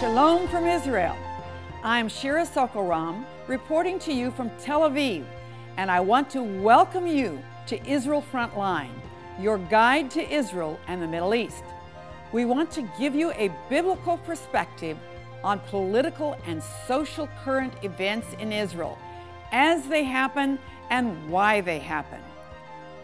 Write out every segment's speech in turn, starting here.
Shalom from Israel. I'm Shira Sorko-Ram, reporting to you from Tel Aviv, and I want to welcome you to Israel Frontline, your guide to Israel and the Middle East. We want to give you a biblical perspective on political and social current events in Israel, as they happen and why they happen.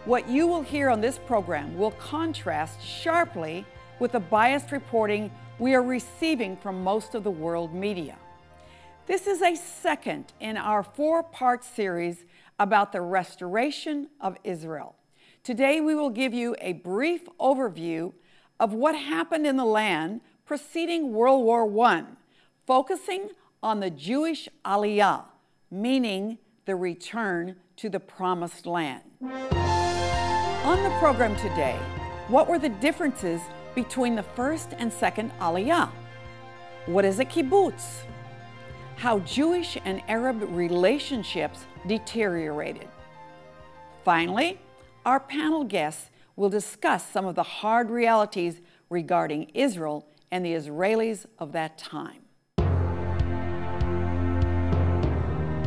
What you will hear on this program will contrast sharply with the biased reporting we are receiving from most of the world media. This is a second in our four-part series about the restoration of Israel. Today we will give you a brief overview of what happened in the land preceding World War I, focusing on the Jewish Aliyah, meaning the return to the Promised Land. On the program today, what were the differences between the first and second Aliyah? What is a kibbutz? How Jewish and Arab relationships deteriorated. Finally, our panel guests will discuss some of the hard realities regarding Israel and the Israelis of that time.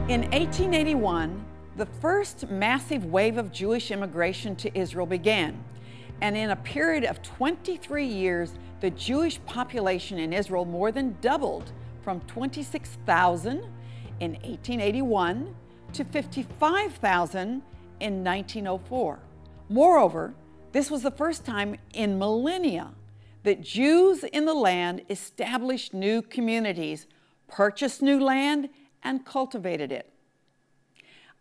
In 1881, the first massive wave of Jewish immigration to Israel began, and in a period of 23 years, the Jewish population in Israel more than doubled, from 26,000 in 1881 to 55,000 in 1904. Moreover, this was the first time in millennia that Jews in the land established new communities, purchased new land, and cultivated it.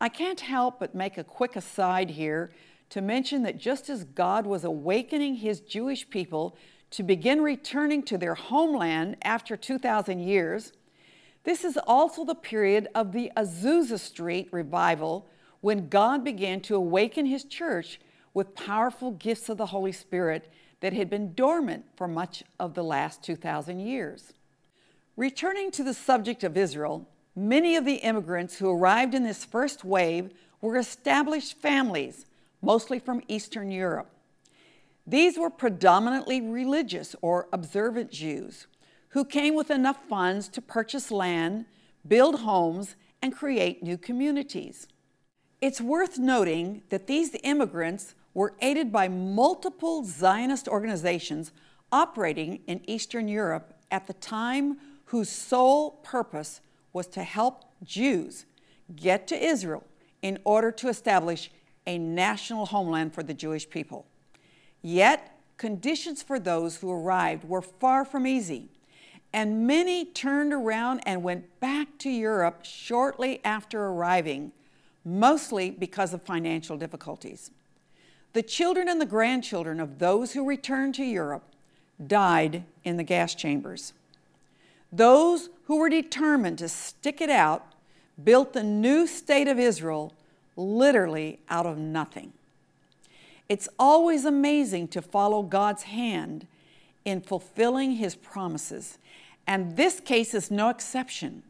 I can't help but make a quick aside here to mention that just as God was awakening his Jewish people to begin returning to their homeland after 2,000 years, this is also the period of the Azusa Street revival, when God began to awaken his church with powerful gifts of the Holy Spirit that had been dormant for much of the last 2,000 years. Returning to the subject of Israel, many of the immigrants who arrived in this first wave were established families, mostly from Eastern Europe. These were predominantly religious or observant Jews who came with enough funds to purchase land, build homes, and create new communities. It's worth noting that these immigrants were aided by multiple Zionist organizations operating in Eastern Europe at the time, whose sole purpose was to help Jews get to Israel in order to establish a national homeland for the Jewish people. Yet, conditions for those who arrived were far from easy, and many turned around and went back to Europe shortly after arriving, mostly because of financial difficulties. The children and the grandchildren of those who returned to Europe died in the gas chambers. Those who were determined to stick it out built the new state of Israel literally out of nothing. It's always amazing to follow God's hand in fulfilling his promises, and this case is no exception.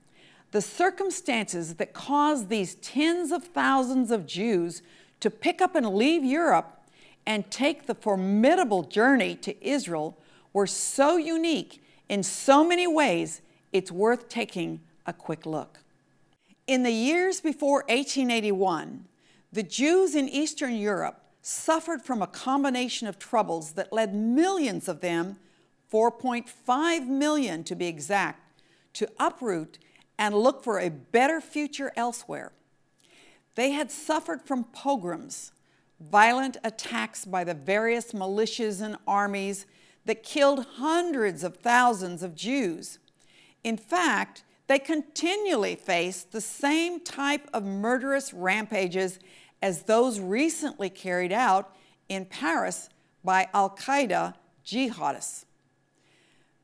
The circumstances that caused these tens of thousands of Jews to pick up and leave Europe and take the formidable journey to Israel were so unique in so many ways, it's worth taking a quick look. In the years before 1881, the Jews in Eastern Europe suffered from a combination of troubles that led millions of them, 4.5 million to be exact, to uproot and look for a better future elsewhere. They had suffered from pogroms, violent attacks by the various militias and armies that killed hundreds of thousands of Jews. In fact, they continually faced the same type of murderous rampages as those recently carried out in Paris by Al-Qaeda jihadists.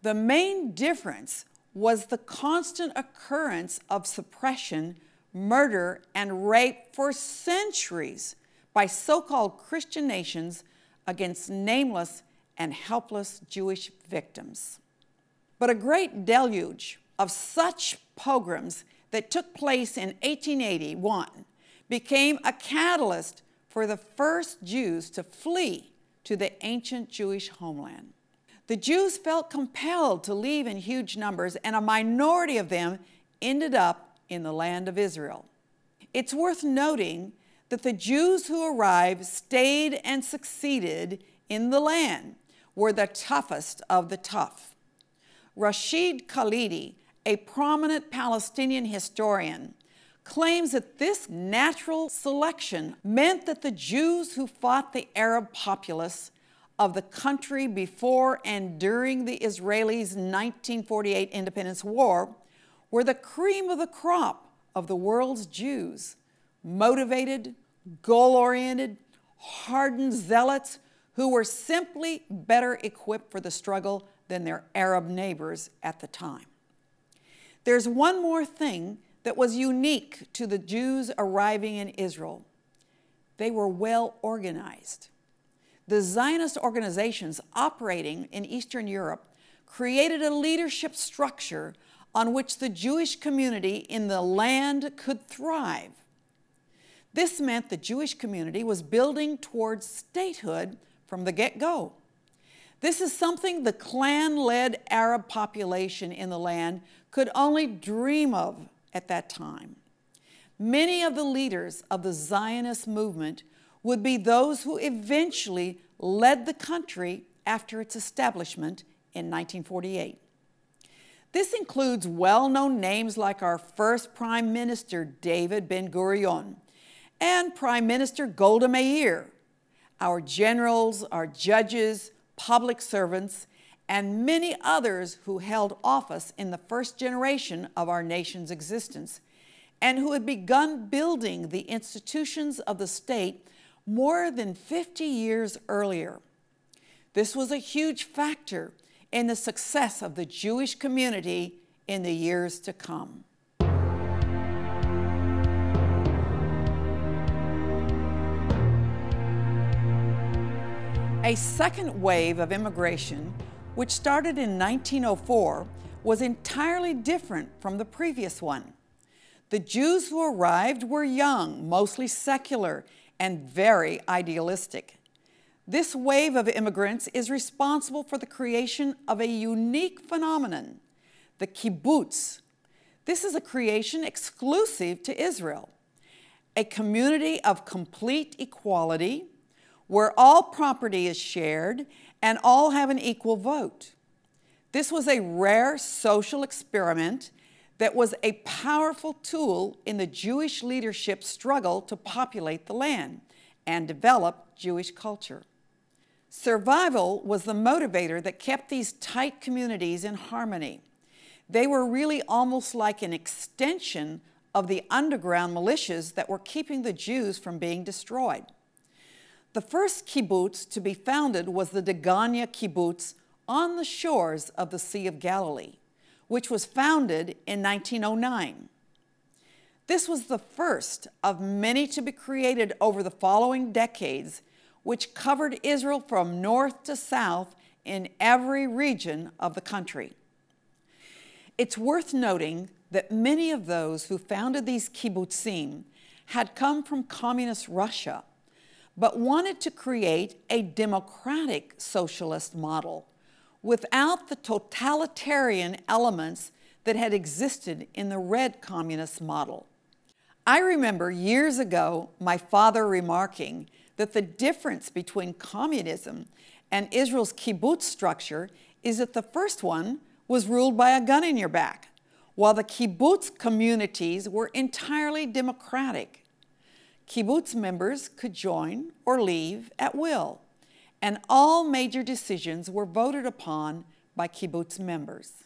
The main difference was the constant occurrence of suppression, murder, and rape for centuries by so-called Christian nations against nameless and helpless Jewish victims. But a great deluge of such pogroms that took place in 1881 became a catalyst for the first Jews to flee to the ancient Jewish homeland. The Jews felt compelled to leave in huge numbers, and a minority of them ended up in the land of Israel. It's worth noting that the Jews who arrived stayed and succeeded in the land, were the toughest of the tough. Rashid Khalidi, a prominent Palestinian historian, claims that this natural selection meant that the Jews who fought the Arab populace of the country before and during the Israelis' 1948 independence war were the cream of the crop of the world's Jews, motivated, goal-oriented, hardened zealots who were simply better equipped for the struggle than their Arab neighbors at the time. There's one more thing that was unique to the Jews arriving in Israel. They were well organized. The Zionist organizations operating in Eastern Europe created a leadership structure on which the Jewish community in the land could thrive. This meant the Jewish community was building towards statehood from the get-go. This is something the clan-led Arab population in the land could only dream of at that time. Many of the leaders of the Zionist movement would be those who eventually led the country after its establishment in 1948. This includes well-known names like our first Prime Minister, David Ben-Gurion, and Prime Minister Golda Meir, our generals, our judges, public servants, and many others who held office in the first generation of our nation's existence, and who had begun building the institutions of the state more than 50 years earlier. This was a huge factor in the success of the Jewish community in the years to come. A second wave of immigration, which started in 1904, was entirely different from the previous one. The Jews who arrived were young, mostly secular, and very idealistic. This wave of immigrants is responsible for the creation of a unique phenomenon, the kibbutz. This is a creation exclusive to Israel, a community of complete equality where all property is shared and all have an equal vote. This was a rare social experiment that was a powerful tool in the Jewish leadership's struggle to populate the land and develop Jewish culture. Survival was the motivator that kept these tight communities in harmony. They were really almost like an extension of the underground militias that were keeping the Jews from being destroyed. The first kibbutz to be founded was the Deganya kibbutz on the shores of the Sea of Galilee, which was founded in 1909. This was the first of many to be created over the following decades, which covered Israel from north to south in every region of the country. It's worth noting that many of those who founded these kibbutzim had come from communist Russia, but wanted to create a democratic socialist model without the totalitarian elements that had existed in the red communist model. I remember years ago my father remarking that the difference between communism and Israel's kibbutz structure is that the first one was ruled by a gun in your back, while the kibbutz communities were entirely democratic. Kibbutz members could join or leave at will, and all major decisions were voted upon by kibbutz members.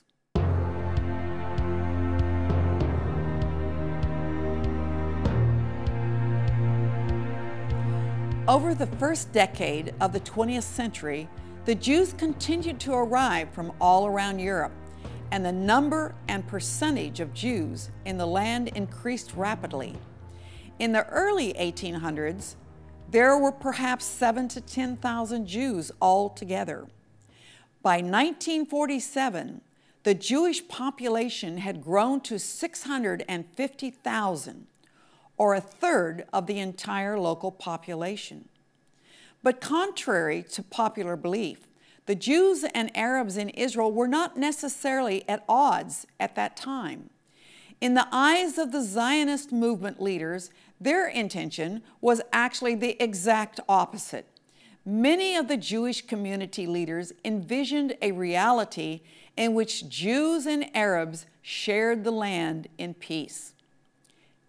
Over the first decade of the 20th century, the Jews continued to arrive from all around Europe, and the number and percentage of Jews in the land increased rapidly. In the early 1800s, there were perhaps 7,000 to 10,000 Jews altogether. By 1947, the Jewish population had grown to 650,000, or a third of the entire local population. But contrary to popular belief, The Jews and Arabs in Israel were not necessarily at odds at that time. In the eyes of the Zionist movement leaders, their intention was actually the exact opposite. Many of the Jewish community leaders envisioned a reality in which Jews and Arabs shared the land in peace.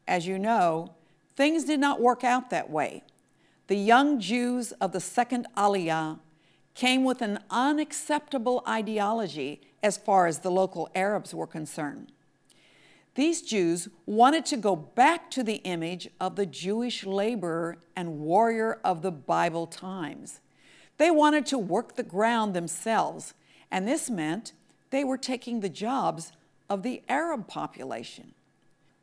As you know, things did not work out that way. The young Jews of the Second Aliyah came with an unacceptable ideology as far as the local Arabs were concerned. These Jews wanted to go back to the image of the Jewish laborer and warrior of the Bible times. They wanted to work the ground themselves, and this meant they were taking the jobs of the Arab population.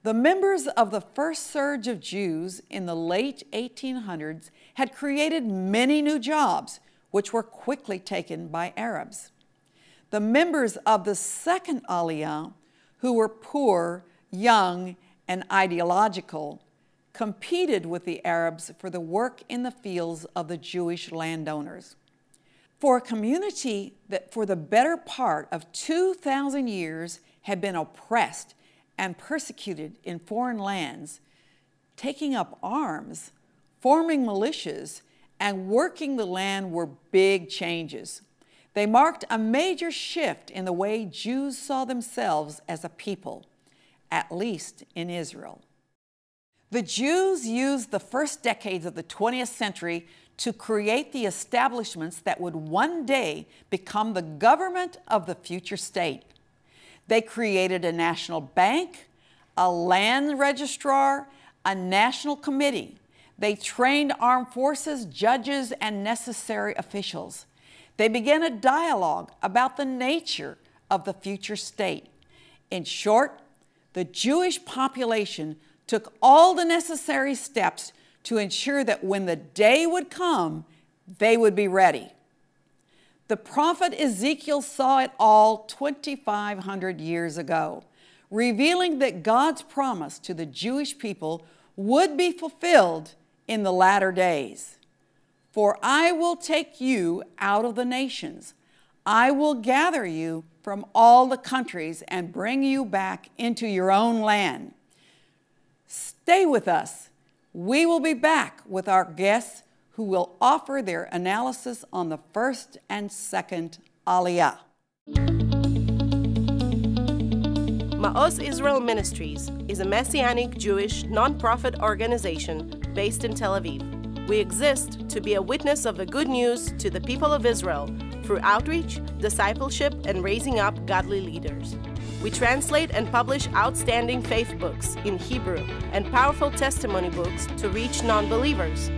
The members of the first surge of Jews in the late 1800s had created many new jobs, which were quickly taken by Arabs. The members of the Second Aliyah, who were poor, young, and ideological, competed with the Arabs for the work in the fields of the Jewish landowners. For a community that for the better part of 2,000 years had been oppressed and persecuted in foreign lands, taking up arms, forming militias, and working the land were big changes. They marked a major shift in the way Jews saw themselves as a people, at least in Israel. The Jews used the first decades of the 20th century to create the establishments that would one day become the government of the future state. They created a national bank, a land registrar, a national committee. They trained armed forces, judges, and necessary officials. They began a dialogue about the nature of the future state. In short, the Jewish population took all the necessary steps to ensure that when the day would come, they would be ready. The prophet Ezekiel saw it all 2,500 years ago, revealing that God's promise to the Jewish people would be fulfilled in the latter days. For I will take you out of the nations. I will gather you from all the countries and bring you back into your own land. Stay with us. We will be back with our guests who will offer their analysis on the first and second Aliyah. Ma'oz Israel Ministries is a Messianic Jewish nonprofit organization based in Tel Aviv. We exist to be a witness of the good news to the people of Israel through outreach, discipleship, and raising up godly leaders. We translate and publish outstanding faith books in Hebrew and powerful testimony books to reach non-believers.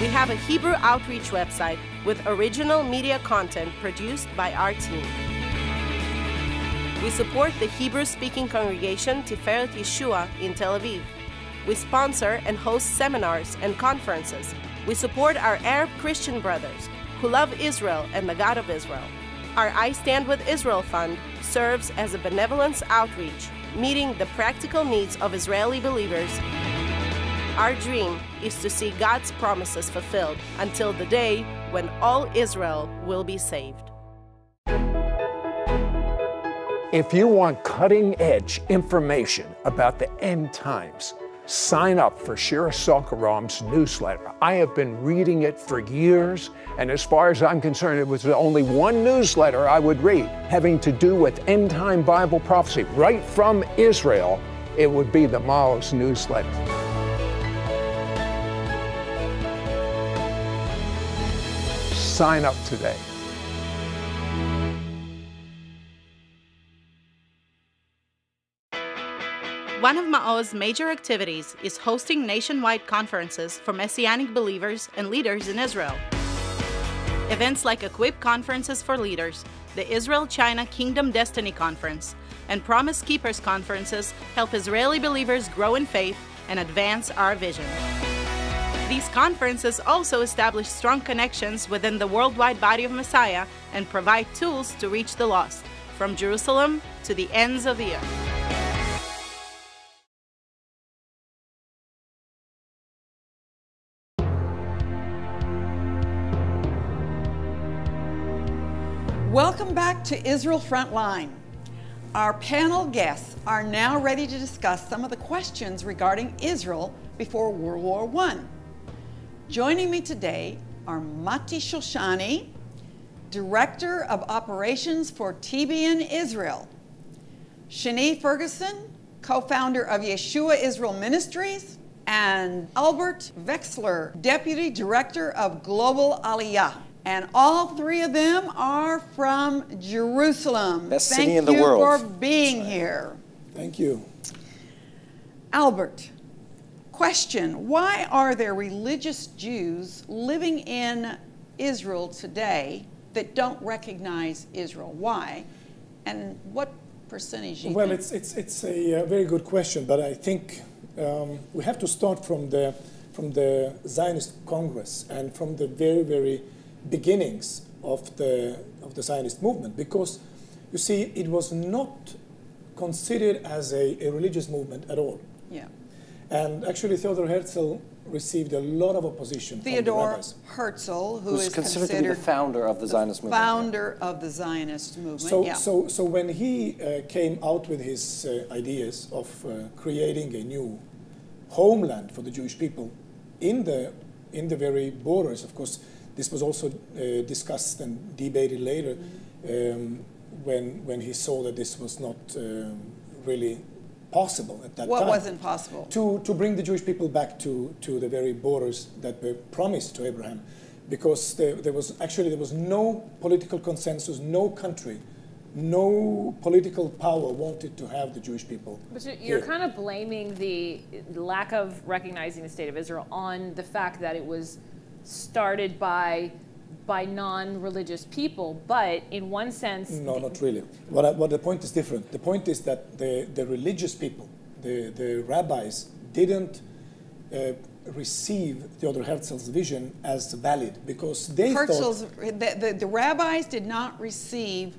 We have a Hebrew outreach website with original media content produced by our team. We support the Hebrew-speaking congregation Tiferet Yeshua in Tel Aviv. We sponsor and host seminars and conferences. We support our Arab Christian brothers who love Israel and the God of Israel. Our I Stand With Israel Fund serves as a benevolence outreach, meeting the practical needs of Israeli believers. Our dream is to see God's promises fulfilled until the day when all Israel will be saved. If you want cutting-edge information about the end times, sign up for Shira Sorko-Ram's newsletter. I have been reading it for years, and as far as I'm concerned, it was the only one newsletter I would read having to do with end-time Bible prophecy. Right from Israel, it would be the Ma'oz newsletter. Sign up today. One of Ma'oz's major activities is hosting nationwide conferences for Messianic believers and leaders in Israel. Events like Equip Conferences for Leaders, the Israel-China Kingdom Destiny Conference, and Promise Keepers Conferences help Israeli believers grow in faith and advance our vision. These conferences also establish strong connections within the worldwide body of Messiah and provide tools to reach the lost, from Jerusalem to the ends of the earth. Welcome back to Israel Frontline. Our panel guests are now ready to discuss some of the questions regarding Israel before World War I. Joining me today are Mati Shoshani, Director of Operations for TBN Israel; Shani Ferguson, co-founder of Yeshua Israel Ministries; and Albert Vexler, Deputy Director of Global Aliya. And all three of them are from Jerusalem. Best city in the world. Thank you for being here. Thank you. Albert, question: why are there religious Jews living in Israel today that don't recognize Israel? Why? And what percentage do you think? Well, it's a very good question, but I think we have to start from the Zionist Congress and from the very, very beginnings of the Zionist movement, because you see it was not considered as a religious movement at all. Yeah. And actually Theodor Herzl received a lot of opposition. Theodor Herzl, who's considered to be the founder of the Zionist movement. Founder of the Zionist movement. So when he came out with his ideas of creating a new homeland for the Jewish people in the very borders, of course. This was also discussed and debated later, when he saw that this was not really possible at that time. What wasn't possible? To bring the Jewish people back to the very borders that were promised to Abraham, because there was no political consensus, no country, no political power wanted to have the Jewish people. But you're kind of blaming the lack of recognizing the state of Israel on the fact that it was started by non-religious people, but in one sense... No, not really. What the point is different. The point is that the religious people, the rabbis, didn't receive Theodor Herzl's vision as valid, because they thought... The rabbis did not receive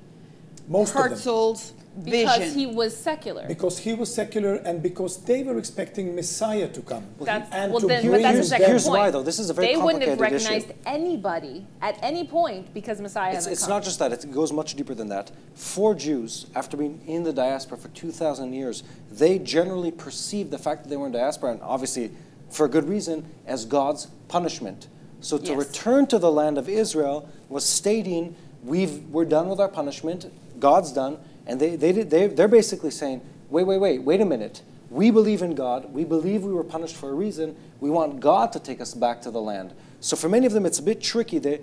Herzl's vision. Because he was secular. Because he was secular, and because they were expecting Messiah to come. Here's why, though. This is a very complicated issue. They wouldn't have recognized anybody at any point because Messiah hasn't come. It's not just that. It goes much deeper than that. For Jews, after being in the diaspora for 2,000 years, they generally perceived the fact that they were in diaspora, and obviously for good reason, as God's punishment. So to return to the land of Israel was stating, we're done with our punishment, God's done. And they're basically saying, wait a minute. We believe in God. We believe we were punished for a reason. We want God to take us back to the land. So for many of them, it's a bit tricky. They're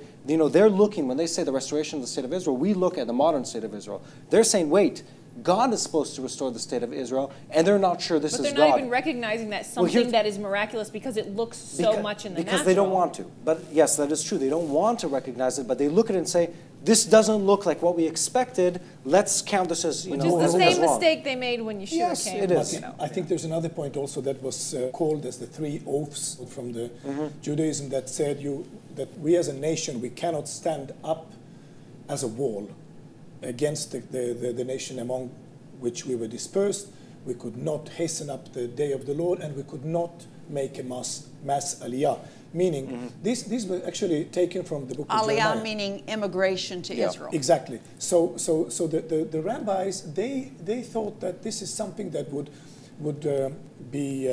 looking, when they say the restoration of the state of Israel, we look at the modern state of Israel. They're saying, wait, God is supposed to restore the state of Israel, and they're not sure this is God. But they're not even recognizing that something that is miraculous because it looks so much in the natural. Because they don't want to. But yes, that is true. They don't want to recognize it, but they look at it and say, this doesn't look like what we expected. Let's count this as, which is the same mistake they made when Yeshua came. Yes, it is. I think there's another point also that was called as the three oaths from the Judaism that said that we as a nation, we cannot stand up as a wall against the nation among which we were dispersed. We could not hasten up the day of the Lord, and we could not make a mass aliyah. Meaning, these were actually taken from the book of Jeremiah. Aliyah meaning immigration to Israel. Exactly. So the rabbis, they thought that this is something that would be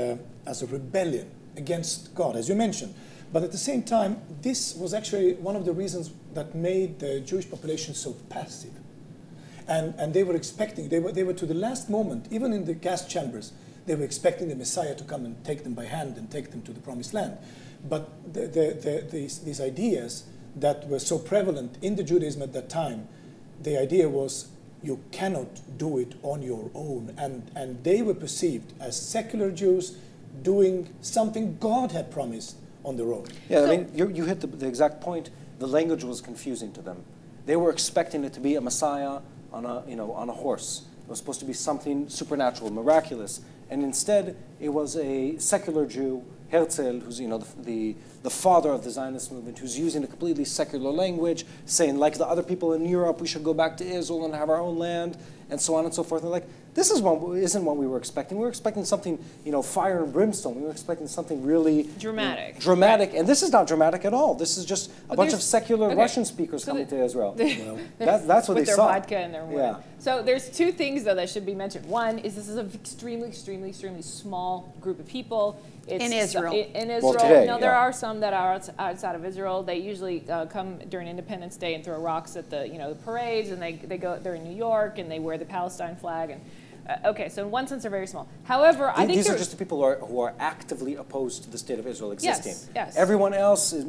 as a rebellion against God, as you mentioned. But at the same time, this was actually one of the reasons that made the Jewish population so passive. And they were expecting, they were to the last moment, even in the gas chambers, they were expecting the Messiah to come and take them by hand and take them to the promised land. But these ideas that were so prevalent in the Judaism at that time, the idea was you cannot do it on your own. And they were perceived as secular Jews doing something God had promised on their own. Yeah, so, I mean, you hit the exact point. The language was confusing to them. They were expecting it to be a Messiah on a horse. It was supposed to be something supernatural, miraculous. And instead, it was a secular Jew, Herzl, who's the father of the Zionist movement, who's using a completely secular language, saying, like the other people in Europe, we should go back to Israel and have our own land. and so on and so forth. And like, this is one isn't what we were expecting. We were expecting something, you know, fire and brimstone. We were expecting something really dramatic. Right. And this is not dramatic at all. This is just a bunch of secular Russian speakers coming to Israel. You know, that's what they saw. With their vodka and their wine. Yeah. So there's two things though that should be mentioned. One is this is an extremely, extremely, extremely small group of people. It's in Israel. In Israel. Well, today, no, there are some that are outside of Israel. They usually come during Independence Day and throw rocks at the, you know, the parades, and they go. They're in New York and they wear the Palestine flag. And okay, so in one sense they're very small. However, I think these are just the people who are actively opposed to the state of Israel existing. Yes, yes. Everyone else is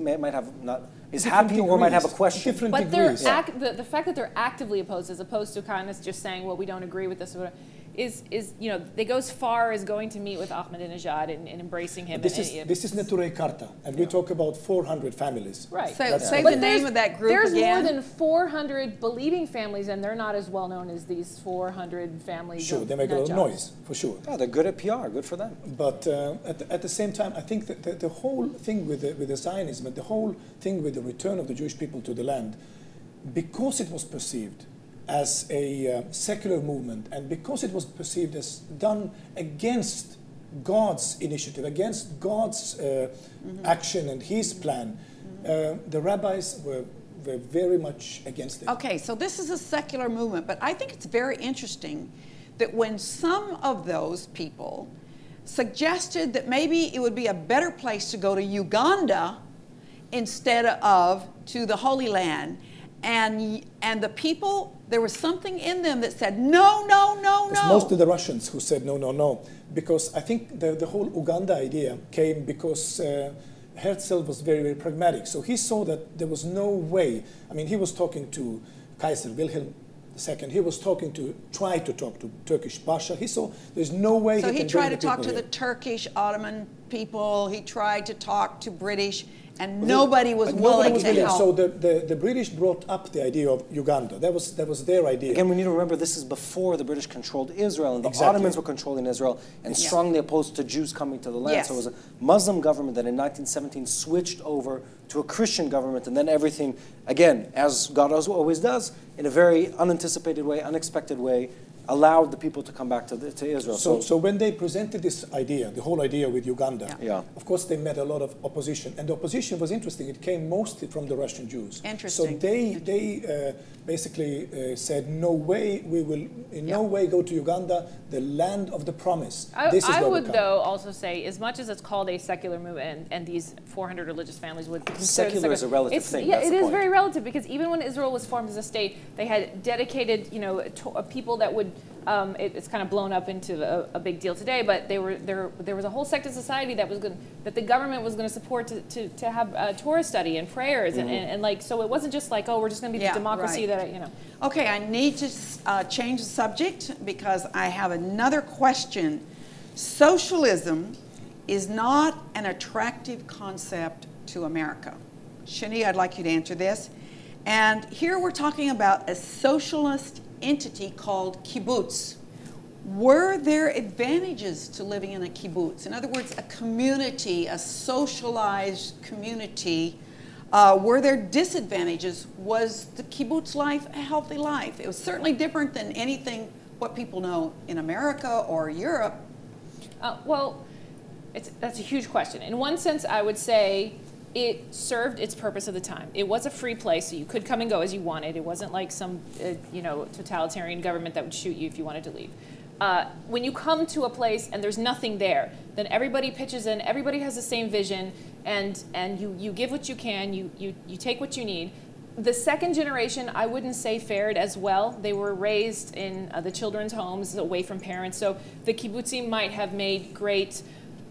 happy or might have a question. Different but degrees. The fact that they're actively opposed, as opposed to kind of just saying, well, we don't agree with this. Is you know, they go as far as going to meet with Ahmadinejad and embracing him. This is Neturei Karta, and we talk about 400 families. Right. So say the name of that group again. There's more than 400 believing families, and they're not as well known as these 400 families. Sure, they make a lot of noise, for sure. Yeah, they're good at PR, good for them. But at the same time, I think that the whole thing with the Zionism, and the whole thing with the return of the Jewish people to the land, because it was perceived as a secular movement, and because it was perceived as done against God's initiative, against God's action and his plan, the rabbis were very much against it. Okay, so this is a secular movement, but I think it's very interesting that when some of those people suggested that maybe it would be a better place to go to Uganda instead of to the Holy Land, and the people, there was something in them that said, no, no, no, no. It's mostly the Russians who said no, no, no. Because I think the whole Uganda idea came because Herzl was very, very pragmatic. So he saw that there was no way. I mean, he was talking to Kaiser Wilhelm II. He was trying to talk to Turkish Pasha. He saw there's no way he can bring the people here. So he tried to talk to the Turkish Ottoman people. He tried to talk to British. And nobody was willing to help. So the British brought up the idea of Uganda. That was their idea. Again, we need to remember this is before the British controlled Israel, and the Ottomans were controlling Israel and strongly opposed to Jews coming to the land. Yes. So it was a Muslim government that in 1917 switched over to a Christian government, and then everything, again, as God always does, in a very unanticipated way, unexpected way, allowed the people to come back to Israel. So when they presented this idea, the whole idea with Uganda, of course they met a lot of opposition. And the opposition was interesting. It came mostly from the Russian Jews. Interesting. So they basically said, no way, we will in no way go to Uganda, the land of the promise. I would, though, also say, as much as it's called a secular movement, and these 400 religious families would consider secular is a relative thing. Yeah, it is very relative, because even when Israel was formed as a state, they had dedicated, you know, people that would it's kind of blown up into a big deal today, but they were there was a whole sect of society that was going that the government was going to support to have Torah study and prayers and like, so it wasn't just like, oh, we're just going to be the democracy that, you know. Okay, I need to change the subject because I have another question. Socialism is not an attractive concept to America. Shani, I'd like you to answer this. And here we're talking about a socialist entity called kibbutz. Were there advantages to living in a kibbutz? In other words, a community, a socialized community. Were there disadvantages? Was the kibbutz life a healthy life? It was certainly different than anything what people know in America or Europe. Well, that's a huge question. In one sense, I would say it served its purpose at the time. It was a free place, so you could come and go as you wanted. It wasn't like some, you know, totalitarian government that would shoot you if you wanted to leave. When you come to a place and there's nothing there, then everybody pitches in. Everybody has the same vision, and you give what you can. You take what you need. The second generation, I wouldn't say fared as well. They were raised in the children's homes, away from parents. So the kibbutzim might have made great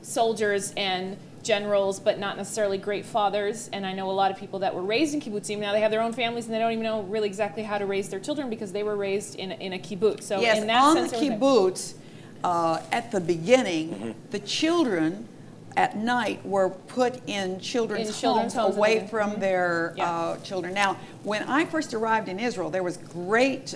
soldiers and generals, but not necessarily great fathers. And I know a lot of people that were raised in kibbutzim, now they have their own families and they don't even know really exactly how to raise their children because they were raised in a kibbutz. So yes, in that sense, the kibbutz, at the beginning, the children at night were put in children's homes away from their children. Now, when I first arrived in Israel, there was great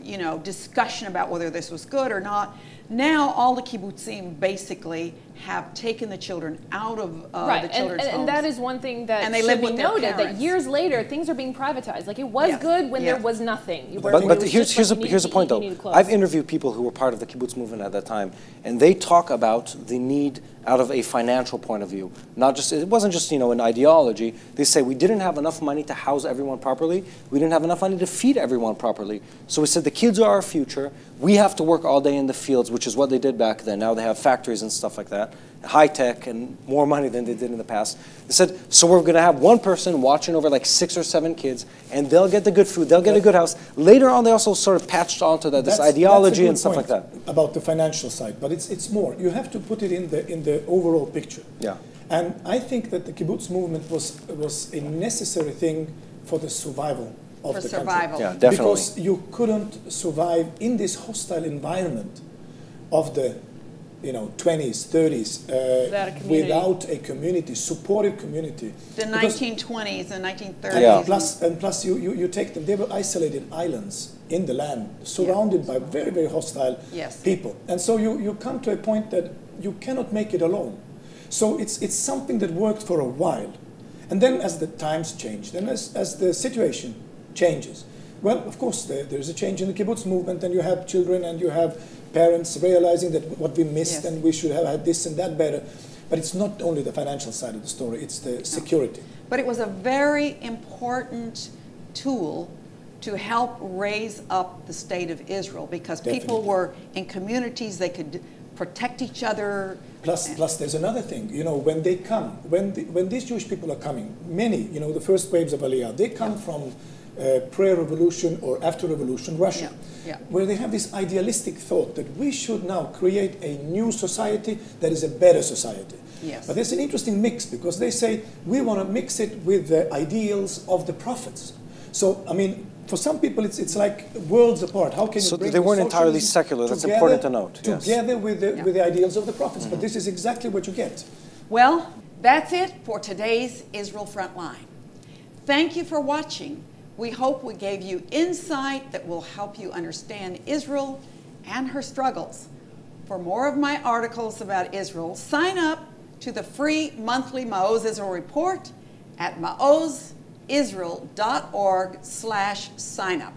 you know, discussion about whether this was good or not. Now all the kibbutzim basically have taken the children out of the children's homes. And that is one thing that should be noted, that years later things are being privatized. Like, it was good when there was nothing. But here's a point, though. I've interviewed people who were part of the kibbutz movement at that time, and they talk about the need out of a financial point of view. Not just, it wasn't just, you know, an ideology. They say, we didn't have enough money to house everyone properly. We didn't have enough money to feed everyone properly. So we said, the kids are our future. We have to work all day in the fields, which is what they did back then. Now they have factories and stuff like that, high tech and more money than they did in the past. They said, so we're going to have one person watching over like 6 or 7 kids, and they'll get the good food, they'll get a good house. Later on, they also sort of patched onto that, this ideology and stuff like that. About the financial side, but it's more. You have to put it in the overall picture. Yeah. And I think that the kibbutz movement was a necessary thing for the survival of the country. Yeah, definitely. Because you couldn't survive in this hostile environment of the 20s, 30s, without a community, supportive community. The 1920s and 1930s. Yeah. And plus you take them, they were isolated islands in the land, surrounded by very, very hostile people. And so you come to a point that you cannot make it alone. So it's something that worked for a while. And then as the times changed, and as the situation changes, well, of course, there's a change in the kibbutz movement, and you have children, and you have parents realizing that what we missed and we should have had this and that better. But it's not only the financial side of the story, it's the security. But it was a very important tool to help raise up the state of Israel, because people were in communities, they could protect each other. Plus there's another thing, when they come, when these Jewish people are coming, many, the first waves of Aliya, they come from pre-revolution or after revolution Russia, where they have this idealistic thought that we should now create a new society that is a better society. Yes. But there's an interesting mix, because they say we want to mix it with the ideals of the prophets. So, I mean, for some people it's like worlds apart. How can you bring they weren't entirely secular, that's important to note. Together with the ideals of the prophets, but this is exactly what you get. Well, that's it for today's Israel Frontline. Thank you for watching. We hope we gave you insight that will help you understand Israel and her struggles. For more of my articles about Israel, sign up to the free monthly Ma'oz Israel report at maozisrael.org/signup.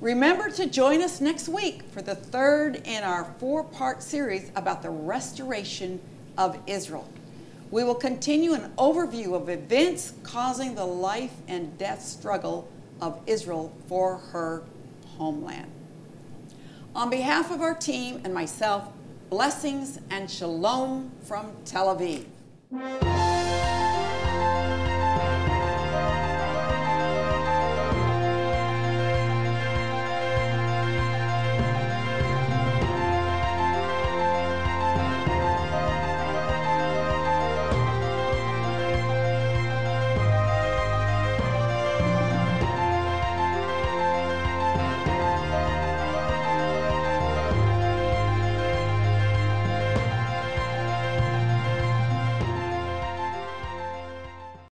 Remember to join us next week for the third in our 4-part series about the restoration of Israel. We will continue an overview of events causing the life and death struggle of Israel for her homeland. On behalf of our team and myself, blessings and shalom from Tel Aviv.